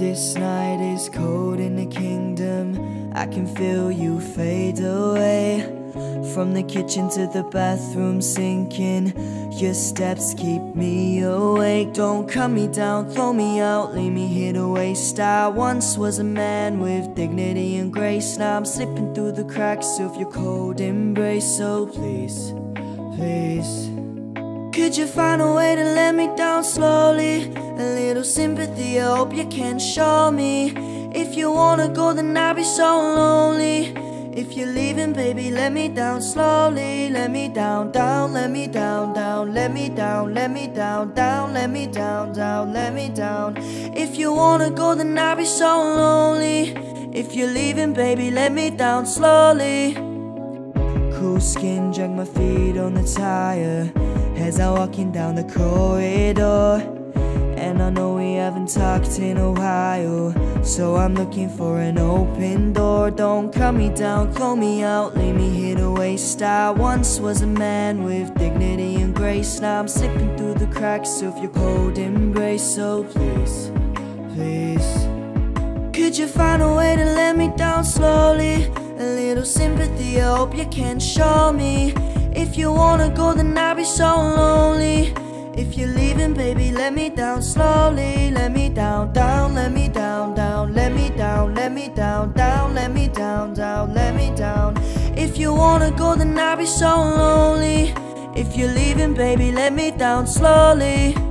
this night is cold in the kingdom, I can feel you fade away. From the kitchen to the bathroom sinking, your steps keep me awake. Don't cut me down, throw me out, leave me here to waste. I once was a man with dignity and grace. Now I'm slipping through the cracks of your cold embrace. So please, please, could you find a way to let me down slowly? A little sympathy, I hope you can show me. If you wanna go, then I'll be so lonely. If you're leaving, baby, let me down slowly. Let me down, let me down, let me down, down, let me down. If you wanna go, then I'll be so lonely. If you're leaving, baby, let me down slowly. Cool skin, drag my feet on the tire as I'm walking down the corridor. And I know we haven't talked in a while, so I'm looking for an open door. Don't cut me down, throw me out, leave me here to waste. I once was a man with dignity and grace. Now I'm slipping through the cracks of your cold embrace. So please, please, could you find a way to let me down slowly? A little sympathy, I hope you can show me. If you wanna go, then I'll be so lonely. If you're leaving, baby, let me down slowly. Let me down, let me down, let me down, let me down. If you wanna go, then I'll be so lonely. If you're leaving, baby, let me down slowly.